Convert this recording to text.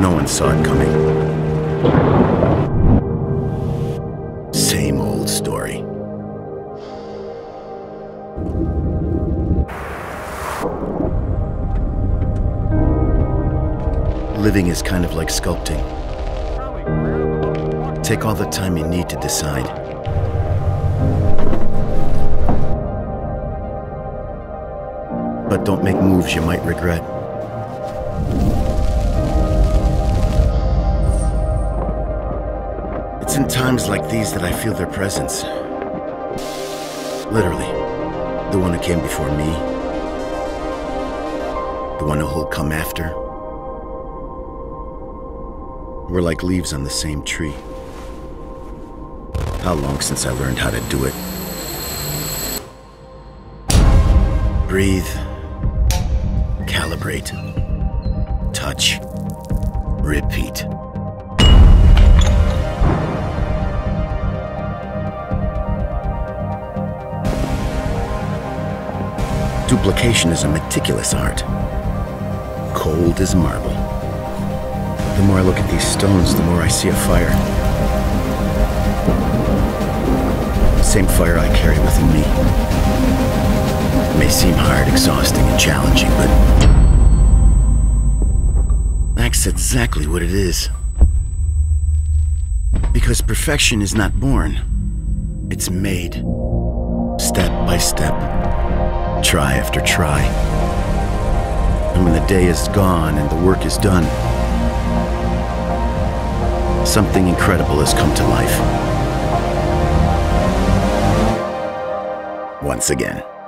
No one saw it coming. Same old story. Living is kind of like sculpting. Take all the time you need to decide. But don't make moves you might regret. It's in times like these that I feel their presence. Literally. The one who came before me. The one who'll come after. We're like leaves on the same tree. How long since I learned how to do it? Breathe, calibrate, touch, repeat. Duplication is a meticulous art, cold as marble. The more I look at these stones, the more I see a fire. The same fire I carry within me. It may seem hard, exhausting, and challenging, but that's exactly what it is. Because perfection is not born. It's made. Step by step. Try after try. And when the day is gone and the work is done, something incredible has come to life. Once again.